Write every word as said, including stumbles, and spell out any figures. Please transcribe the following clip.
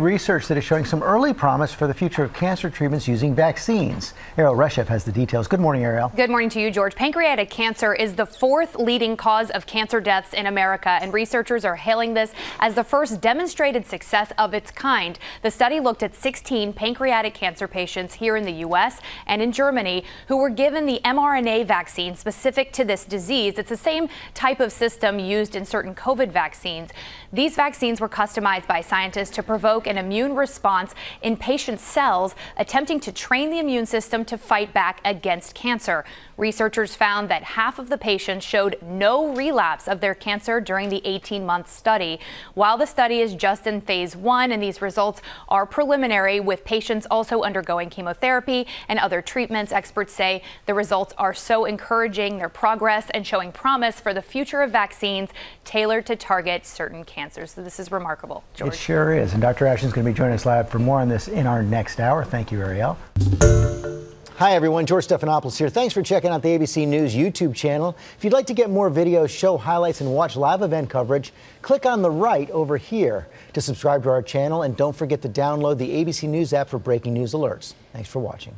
Research that is showing some early promise for the future of cancer treatments using vaccines. Erielle Reshef has the details. Good morning, Erielle. Good morning to you, George. Pancreatic cancer is the fourth leading cause of cancer deaths in America, and researchers are hailing this as the first demonstrated success of its kind. The study looked at sixteen pancreatic cancer patients here in the U S and in Germany who were given the m R N A vaccine specific to this disease. It's the same type of system used in certain COVID vaccines. These vaccines were customized by scientists to provoke an immune response in patient cells, attempting to train the immune system to fight back against cancer. Researchers found that half of the patients showed no relapse of their cancer during the eighteen month study. While the study is just in phase one and these results are preliminary, with patients also undergoing chemotherapy and other treatments, experts say the results are so encouraging, their progress, and showing promise for the future of vaccines tailored to target certain cancers. So this is remarkable, George. It sure is. And Doctor is going to be joining us live for more on this in our next hour. Thank you, Erielle. Hi, everyone. George Stephanopoulos here. Thanks for checking out the A B C News YouTube channel. If you'd like to get more videos, show highlights, and watch live event coverage, click on the right over here to subscribe to our channel. And don't forget to download the A B C News app for breaking news alerts. Thanks for watching.